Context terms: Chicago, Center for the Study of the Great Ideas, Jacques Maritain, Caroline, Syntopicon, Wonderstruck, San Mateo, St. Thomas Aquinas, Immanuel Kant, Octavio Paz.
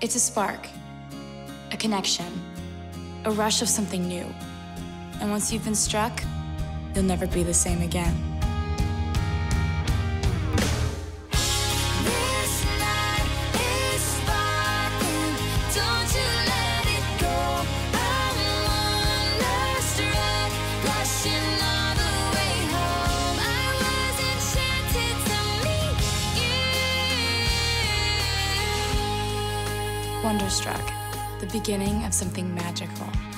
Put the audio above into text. It's a spark, a connection, a rush of something new. And once you've been struck, you'll never be the same again. This night is sparkling, don't you let it go. I'm wonderstruck, rushing all the way home. I was enchanted to meet you. Wonderstruck, the beginning of something magical.